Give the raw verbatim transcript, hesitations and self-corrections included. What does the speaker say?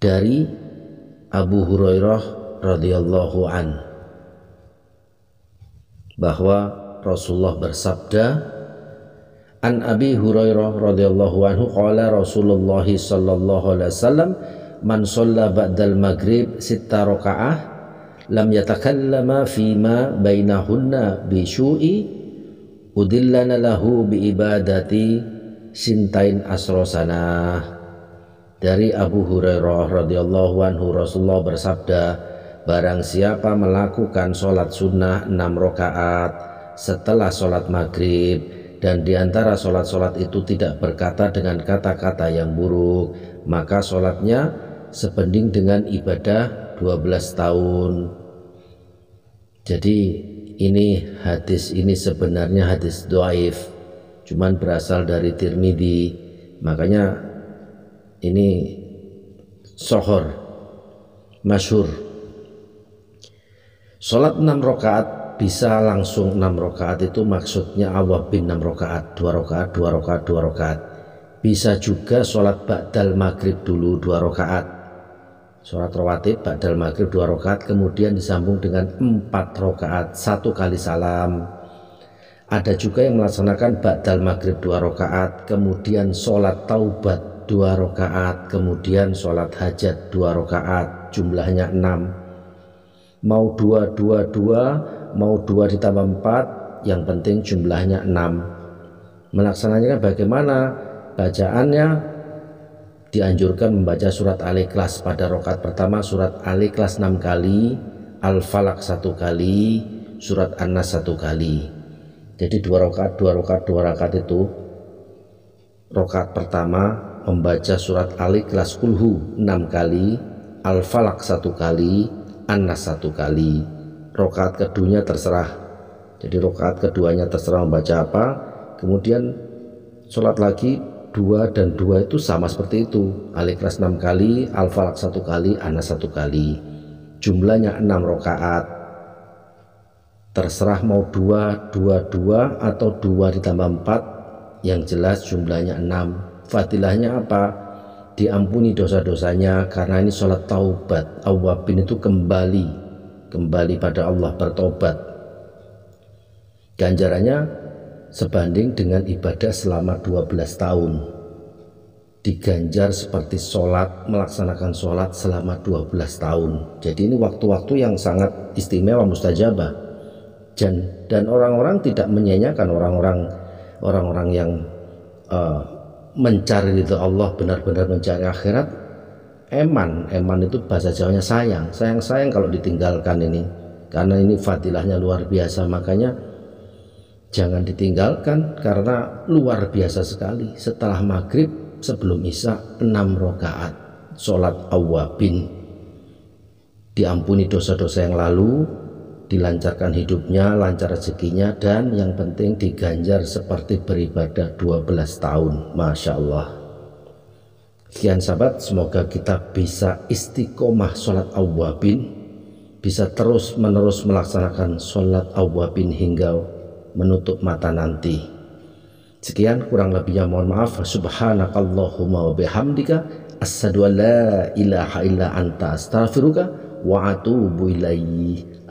dari Abu Hurairah radhiyallahu an bahwa Rasulullah bersabda, an Abi Hurairah radhiyallahu anhu qala Rasulullah sallallahu alaihi wasallam man shalla ba'dal maghrib sitta rakaah lam yatakallama fima bainahunna bi syu'i udillana lahu bi ibadati sintain asrosanah. Dari Abu Hurairah radhiyallahu anhu, Rasulullah bersabda, barang siapa melakukan sholat sunnah enam rakaat setelah sholat maghrib dan diantara sholat-sholat itu tidak berkata dengan kata-kata yang buruk, maka sholatnya sebanding dengan ibadah dua belas tahun. Jadi ini hadis ini sebenarnya hadis dhaif, cuman berasal dari Tirmidhi, makanya ini sohor, masyhur. Sholat enam rakaat bisa langsung enam rakaat, itu maksudnya awwabin enam rakaat, dua rakaat, dua rakaat, dua rakaat. Bisa juga sholat ba'dal maghrib dulu dua rakaat, sholat rawatib ba'dal maghrib dua rakaat, kemudian disambung dengan empat rakaat satu kali salam. Ada juga yang melaksanakan ba'dal maghrib dua rakaat, kemudian sholat taubat dua rakaat, kemudian sholat hajat dua rakaat, jumlahnya enam. Mau dua dua dua, mau dua ditambah empat, yang penting jumlahnya enam. Melaksanakannya bagaimana? Bacaannya dianjurkan membaca surat Al Ikhlas pada rokat pertama, surat Al Ikhlas enam kali, al falak satu kali, surat annas satu kali. Jadi dua rokat, dua rokat, dua rokat itu rokat pertama membaca surat Al Ikhlas kulhu enam kali, al falak satu kali, annas satu kali. Rokat keduanya terserah. Jadi rokat keduanya terserah membaca apa. Kemudian sholat lagi dua dan dua itu sama seperti itu, Al Ikhlas enam kali, al falak satu kali, annas satu kali, jumlahnya enam rakaat. Terserah mau dua dua dua atau dua ditambah empat, yang jelas jumlahnya enam. Fadilahnya apa? Diampuni dosa-dosanya, karena ini sholat taubat. Awwabin itu kembali, kembali pada Allah, bertobat. Ganjarannya sebanding dengan ibadah selama dua belas tahun, diganjar seperti sholat, melaksanakan sholat selama dua belas tahun. Jadi ini waktu-waktu yang sangat istimewa, mustajabah, dan dan orang-orang tidak menyanyiakan, orang-orang orang-orang yang uh, mencari ridha Allah, benar-benar mencari akhirat. Eman, eman itu bahasa Jawanya sayang, sayang-sayang kalau ditinggalkan ini, karena ini fadilahnya luar biasa. Makanya jangan ditinggalkan, karena luar biasa sekali. Setelah maghrib sebelum isya enam rakaat sholat awwabin, diampuni dosa-dosa yang lalu, dilancarkan hidupnya, lancar rezekinya, dan yang penting diganjar seperti beribadah dua belas tahun. Masya Allah. Sekian sahabat, semoga kita bisa istiqomah sholat awwabin, bisa terus menerus melaksanakan sholat awwabin hingga menutup mata nanti. Sekian kurang lebihnya, mohon maaf. Subhanakallahumma wa bihamdika, asyhadu an la ilaha illa anta, astaghfiruka wa atubu ilaih.